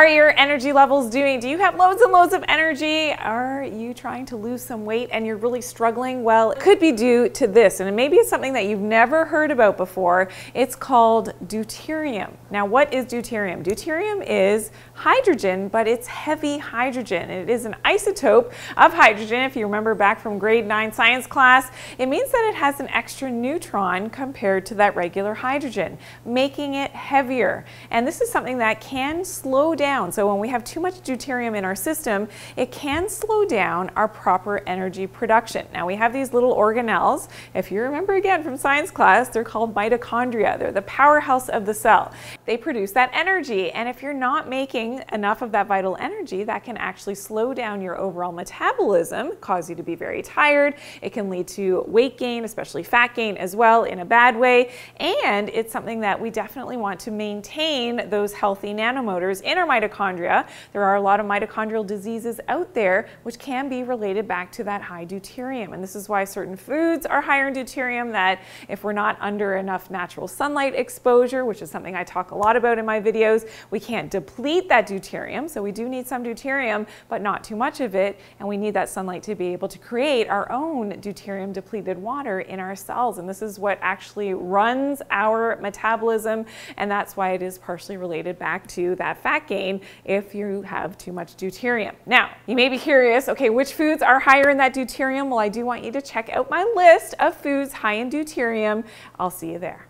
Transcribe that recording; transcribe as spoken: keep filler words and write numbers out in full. are your energy levels doing? Do you have loads and loads of energy? Are you trying to lose some weight and you're really struggling? Well, it could be due to this, and maybe it's something that you've never heard about before. It's called deuterium. Now, what is deuterium? Deuterium is hydrogen, but it's heavy hydrogen. It is an isotope of hydrogen. If you remember back from grade nine science class, it means that it has an extra neutron compared to that regular hydrogen, making it heavier. And this is something that can slow down. So when we have too much deuterium in our system, it can slow down our proper energy production. Now, we have these little organelles. If you remember again from science class, they're called mitochondria. They're the powerhouse of the cell. They produce that energy. And if you're not making enough of that vital energy, that can actually slow down your overall metabolism, cause you to be very tired. It can lead to weight gain, especially fat gain as well, in a bad way. And it's something that we definitely want to maintain those healthy nanomotors in our mitochondria. There are a lot of mitochondrial diseases out there which can be related back to that high deuterium. And this is why certain foods are higher in deuterium, that if we're not under enough natural sunlight exposure, which is something I talk a lot about in my videos, we can't deplete that deuterium. So we do need some deuterium, but not too much of it. And we need that sunlight to be able to create our own deuterium depleted water in our cells. And this is what actually runs our metabolism. And that's why it is partially related back to that fat gain if you have too much deuterium. Now, you may be curious, okay, which foods are higher in that deuterium? Well, I do want you to check out my list of foods high in deuterium. I'll see you there.